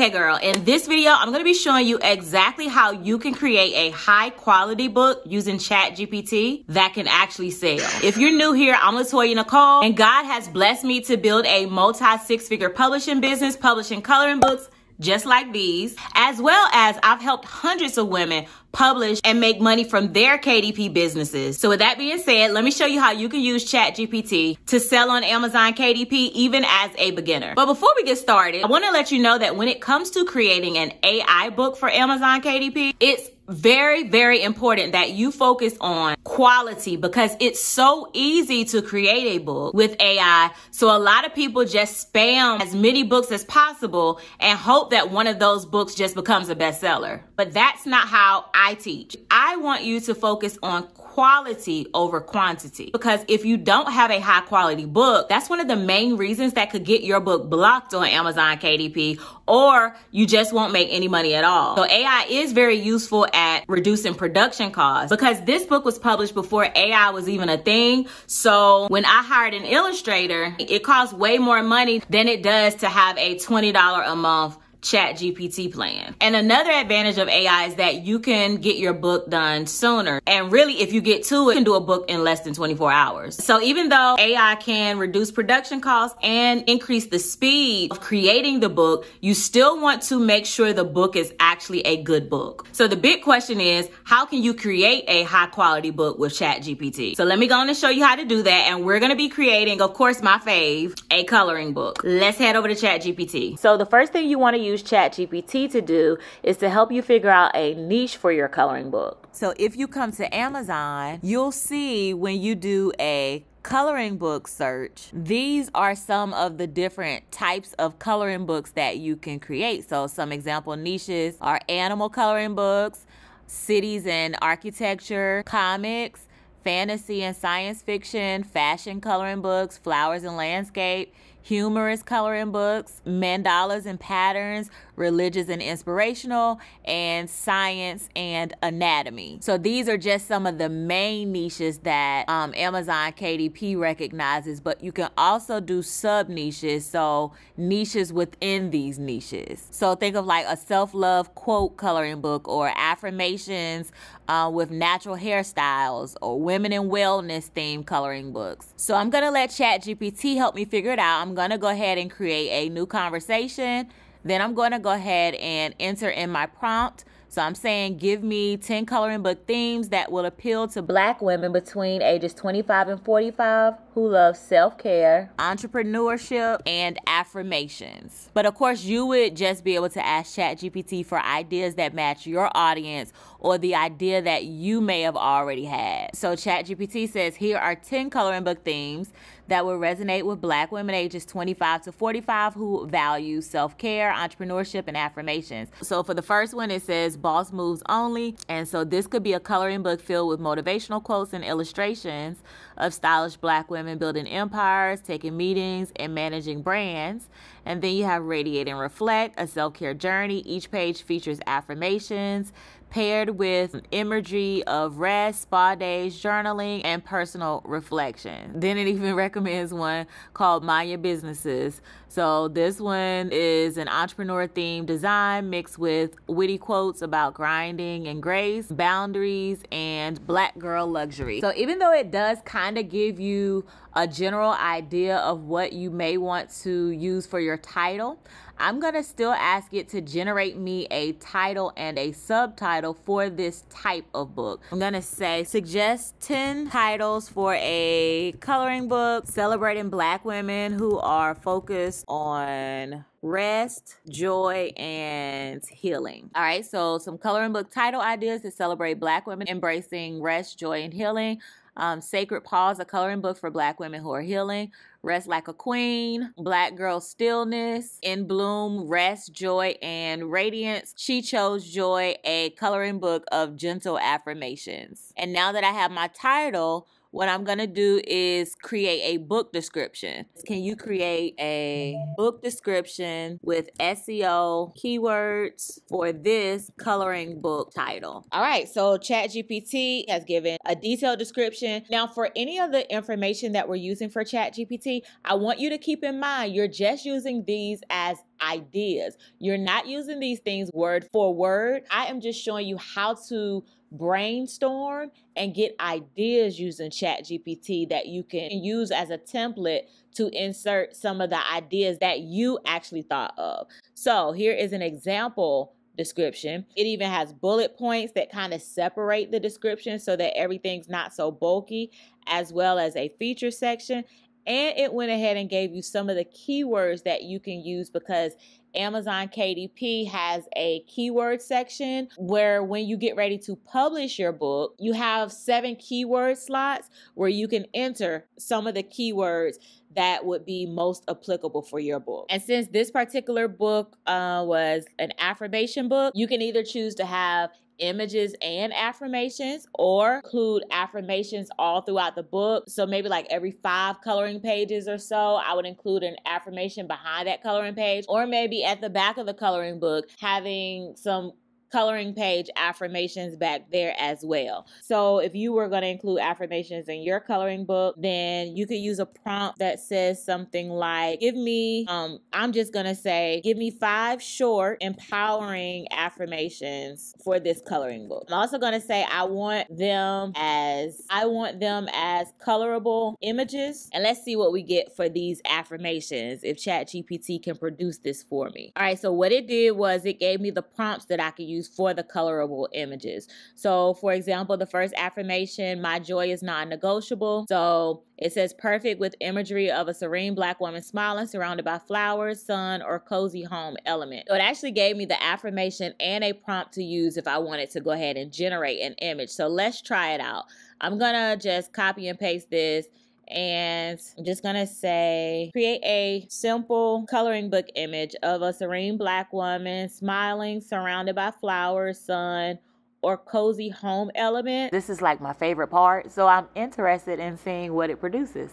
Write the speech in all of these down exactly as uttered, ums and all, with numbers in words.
Okay girl, in this video, I'm gonna be showing you exactly how you can create a high quality book using ChatGPT that can actually sell. If you're new here, I'm LaToya Nicole, and God has blessed me to build a multi six figure publishing business, publishing coloring books just like these, as well as I've helped hundreds of women publish and make money from their K D P businesses. So with that being said, let me show you how you can use ChatGPT to sell on Amazon K D P even as a beginner. But before we get started, I wanna let you know that when it comes to creating an A I book for Amazon K D P, it's very, very important that you focus on quality because it's so easy to create a book with A I. So a lot of people just spam as many books as possible and hope that one of those books just becomes a bestseller. But that's not how I teach. I want you to focus on quality over quantity, because if you don't have a high quality book, that's one of the main reasons that could get your book blocked on Amazon K D P, or you just won't make any money at all. So A I is very useful at reducing production costs, because this book was published before A I was even a thing. So when I hired an illustrator, it costs way more money than it does to have a twenty dollars a month ChatGPT plan. And another advantage of A I is that you can get your book done sooner. And really, if you get to it, you can do a book in less than twenty-four hours. So even though A I can reduce production costs and increase the speed of creating the book, you still want to make sure the book is actually a good book. So the big question is, how can you create a high quality book with ChatGPT? So let me go on and show you how to do that. And we're going to be creating, of course, my fave, a coloring book. Let's head over to ChatGPT. So the first thing you want to use use ChatGPT to do is to help you figure out a niche for your coloring book. So if you come to Amazon, you'll see when you do a coloring book search, these are some of the different types of coloring books that you can create. So some example niches are animal coloring books, cities and architecture, comics, fantasy and science fiction, fashion coloring books, flowers and landscape, humorous coloring books, mandalas and patterns, religious and inspirational, and science and anatomy. So these are just some of the main niches that um, Amazon K D P recognizes, but you can also do sub niches, so niches within these niches. So think of like a self-love quote coloring book, or affirmations uh, with natural hairstyles, or women and wellness themed coloring books. So I'm gonna let ChatGPT help me figure it out. I'm I'm gonna go ahead and create a new conversation. Then I'm gonna go ahead and enter in my prompt. So I'm saying, give me ten coloring book themes that will appeal to Black women between ages twenty-five and forty-five who love self-care, entrepreneurship, and affirmations. But of course, you would just be able to ask ChatGPT for ideas that match your audience or the idea that you may have already had. So ChatGPT says, here are ten coloring book themes that will resonate with Black women ages twenty-five to forty-five who value self-care, entrepreneurship, and affirmations. So for the first one, it says boss moves only. And so this could be a coloring book filled with motivational quotes and illustrations of stylish Black women building empires, taking meetings, and managing brands. And then you have Radiate and Reflect, a self-care journey. Each page features affirmations paired with imagery of rest, spa days, journaling, and personal reflection. Then it even recommends one called Mind Your Businesses. So this one is an entrepreneur-themed design mixed with witty quotes about grinding and grace, boundaries, and Black girl luxury. So even though it does kind of give you a general idea of what you may want to use for your title, I'm gonna still ask it to generate me a title and a subtitle for this type of book. I'm gonna say, suggest ten titles for a coloring book celebrating Black women who are focused on rest, joy, and healing. All right, so some coloring book title ideas that celebrate Black women embracing rest, joy, and healing. Um, Sacred Pause, a coloring book for Black women who are healing. Rest Like a Queen, Black Girl Stillness, In Bloom, Rest, Joy, and Radiance. She Chose Joy, a coloring book of gentle affirmations. And now that I have my title, what I'm gonna do is create a book description. Can you create a book description with S E O keywords for this coloring book title? All right, so ChatGPT has given a detailed description. Now, for any of the information that we're using for ChatGPT, I want you to keep in mind, you're just using these as ideas. You're not using these things word for word. I am just showing you how to brainstorm and get ideas using ChatGPT that you can use as a template to insert some of the ideas that you actually thought of. So here is an example description. It even has bullet points that kind of separate the description so that everything's not so bulky, as well as a feature section. And it went ahead and gave you some of the keywords that you can use, because Amazon K D P has a keyword section where when you get ready to publish your book, you have seven keyword slots where you can enter some of the keywords that would be most applicable for your book. And since this particular book uh, was an affirmation book, you can either choose to have images and affirmations, or include affirmations all throughout the book. So maybe like every five coloring pages or so, I would include an affirmation behind that coloring page, or maybe at the back of the coloring book, having some coloring page affirmations back there as well. So if you were going to include affirmations in your coloring book, then you could use a prompt that says something like, give me, um, I'm just going to say, give me five short empowering affirmations for this coloring book. I'm also going to say, I want them as, I want them as colorable images. And let's see what we get for these affirmations, if ChatGPT can produce this for me. All right. So what it did was it gave me the prompts that I could use for the colorable images. So for example, the first affirmation, my joy is non-negotiable. So it says, perfect with imagery of a serene Black woman smiling, surrounded by flowers, sun, or cozy home element. So it actually gave me the affirmation and a prompt to use if I wanted to go ahead and generate an image. So let's try it out. I'm gonna just copy and paste this, and I'm just gonna say, create a simple coloring book image of a serene Black woman smiling, surrounded by flowers, sun, or cozy home element. This is like my favorite part, so I'm interested in seeing what it produces.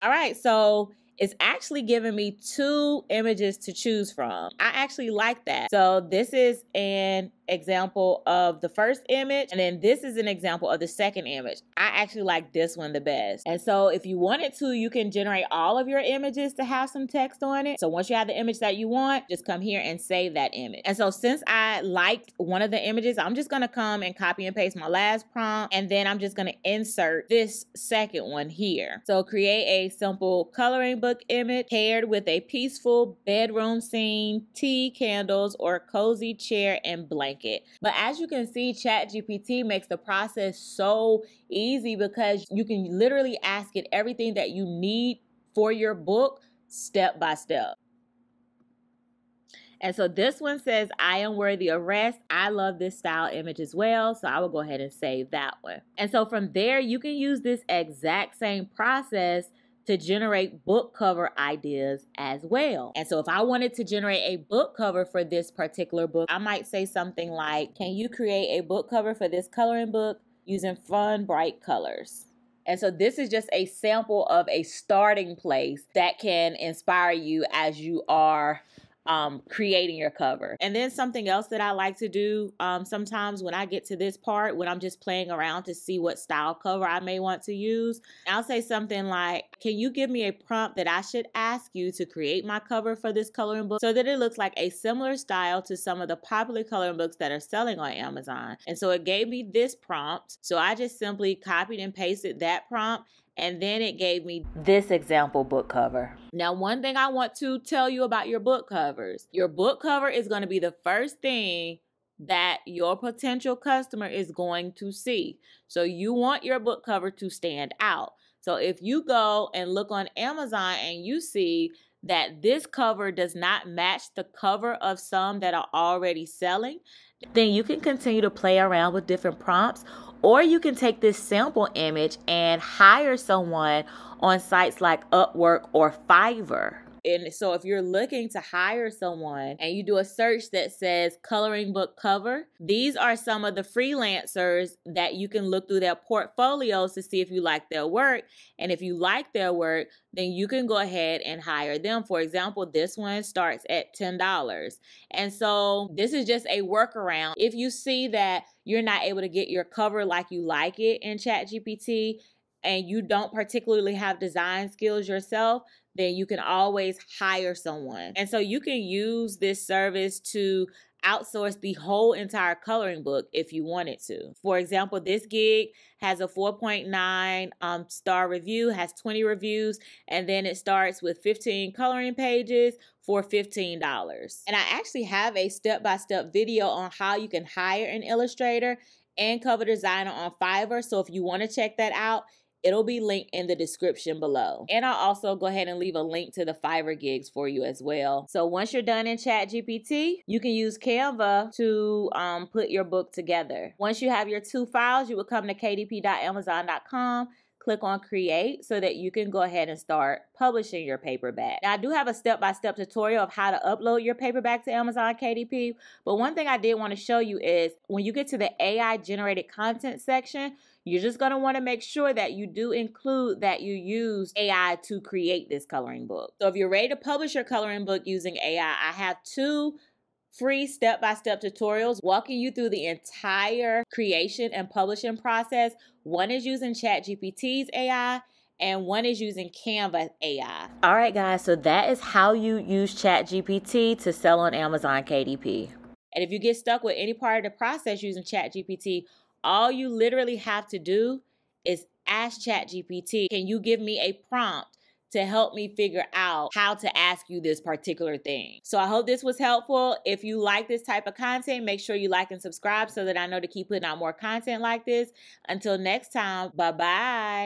All right, so it's actually giving me two images to choose from. I actually like that. So this is an example of the first image, and then this is an example of the second image. I actually like this one the best. And so if you wanted to, you can generate all of your images to have some text on it. So once you have the image that you want, just come here and save that image. And so since I liked one of the images, I'm just gonna come and copy and paste my last prompt, and then I'm just gonna insert this second one here. So create a simple coloring book image paired with a peaceful bedroom scene, tea, candles, or cozy chair and blanket. It. But as you can see, ChatGPT makes the process so easy, because you can literally ask it everything that you need for your book step by step. And so this one says, I am worthy of rest. I love this style image as well. So I will go ahead and save that one. And so from there, you can use this exact same process to generate book cover ideas as well. And so if I wanted to generate a book cover for this particular book, I might say something like, can you create a book cover for this coloring book using fun, bright colors? And so this is just a sample of a starting place that can inspire you as you are Um, creating your cover. And then something else that I like to do um, sometimes when I get to this part, when I'm just playing around to see what style cover I may want to use, I'll say something like, can you give me a prompt that I should ask you to create my cover for this coloring book so that it looks like a similar style to some of the popular coloring books that are selling on Amazon? And so it gave me this prompt. So I just simply copied and pasted that prompt, and then it gave me this example book cover. Now, one thing I want to tell you about your book covers. Your book cover is going to be the first thing that your potential customer is going to see. So you want your book cover to stand out. So if you go and look on Amazon and you see that this cover does not match the cover of some that are already selling, then you can continue to play around with different prompts, or you can take this sample image and hire someone on sites like Upwork or Fiverr. And so if you're looking to hire someone and you do a search that says coloring book cover, these are some of the freelancers that you can look through their portfolios to see if you like their work. And if you like their work, then you can go ahead and hire them. For example, this one starts at ten dollars. And so this is just a workaround. If you see that you're not able to get your cover like you like it in ChatGPT, and you don't particularly have design skills yourself, then you can always hire someone. And so you can use this service to outsource the whole entire coloring book if you wanted to. For example, this gig has a four point nine um, star review, has twenty reviews, and then it starts with fifteen coloring pages for fifteen dollars. And I actually have a step-by-step video on how you can hire an illustrator and cover designer on Fiverr. So if you want to check that out, it'll be linked in the description below. And I'll also go ahead and leave a link to the Fiverr gigs for you as well. So once you're done in ChatGPT, you can use Canva to um, put your book together. Once you have your two files, you will come to k d p dot amazon dot com, click on create so that you can go ahead and start publishing your paperback. Now I do have a step-by-step tutorial of how to upload your paperback to Amazon K D P, but one thing I did want to show you is when you get to the A I generated content section, you're just going to want to make sure that you do include that you use A I to create this coloring book. So if you're ready to publish your coloring book using A I, I have two free step-by-step tutorials walking you through the entire creation and publishing process. One is using ChatGPT's A I and one is using Canva A I. All right, guys, so that is how you use ChatGPT to sell on Amazon K D P. And if you get stuck with any part of the process using ChatGPT, all you literally have to do is ask ChatGPT, can you give me a prompt to help me figure out how to ask you this particular thing? So I hope this was helpful. If you like this type of content, make sure you like and subscribe so that I know to keep putting out more content like this. Until next time, bye-bye.